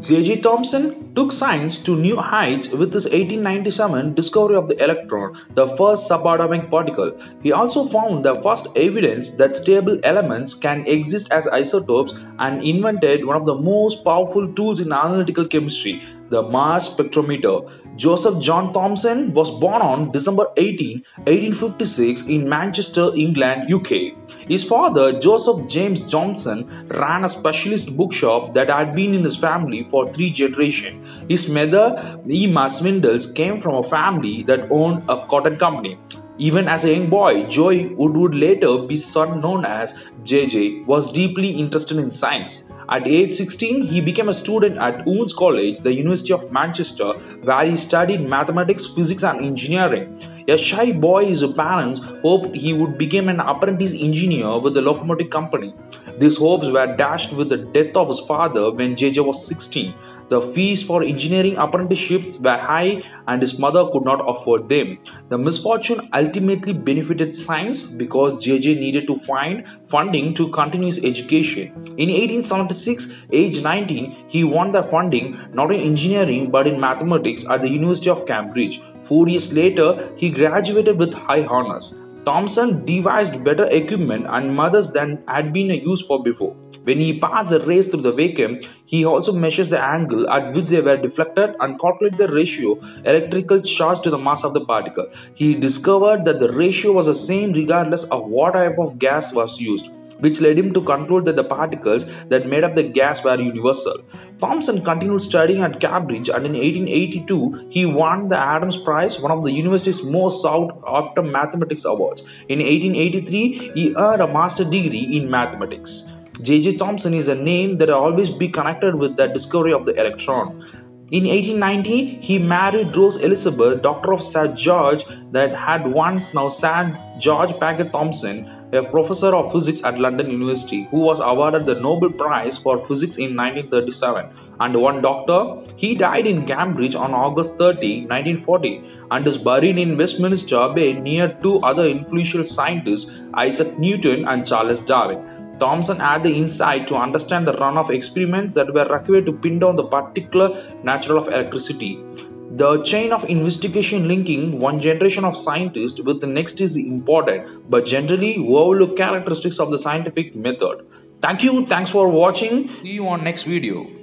J.G. Thomson took science to new heights with his 1897 discovery of the electron, the first subatomic particle. He also found the first evidence that stable elements can exist as isotopes and invented one of the most powerful tools in analytical chemistry, the mass spectrometer. Joseph John Thomson was born on December 18, 1856 in Manchester, England, UK. His father, Joseph James Johnson, ran a specialist bookshop that had been in his family for 3 generations. His mother, Emma Swindles, came from a family that owned a cotton company. Even as a young boy, Joey, who would later be known as JJ, was deeply interested in science. At age 16, he became a student at Owens College, the University of Manchester, where he studied mathematics, physics and engineering. A shy boy, his parents hoped he would become an apprentice engineer with the locomotive company. These hopes were dashed with the death of his father when JJ was 16. The fees for engineering apprenticeships were high and his mother could not afford them. The misfortune ultimately benefited science because JJ needed to find funding to continue his education. In 1876, age 19, he won the funding not in engineering but in mathematics at the University of Cambridge. 4 years later, he graduated with high honors. Thomson devised better equipment and methods than had been used for before. When he passed the rays through the vacuum, he also measures the angle at which they were deflected and calculates the ratio electrical charge to the mass of the particle. He discovered that the ratio was the same regardless of what type of gas was used, which led him to conclude that the particles that made up the gas were universal. Thomson continued studying at Cambridge, and in 1882, he won the Adams Prize, one of the university's most sought-after mathematics awards. In 1883, he earned a master's degree in mathematics. J.J. Thomson is a name that will always be connected with the discovery of the electron. In 1890, he married Rose Elizabeth, daughter of Sir George that had once now Sir George Paget Thomson, a professor of physics at London University, who was awarded the Nobel Prize for Physics in 1937, and one doctor. He died in Cambridge on August 30, 1940, and is buried in Westminster Abbey near 2 other influential scientists, Isaac Newton and Charles Darwin. Thomson had the insight to understand the run of experiments that were required to pin down the particular nature of electricity. The chain of investigation linking one generation of scientists with the next is important, but generally overlooked characteristics of the scientific method. Thanks for watching. See you on next video.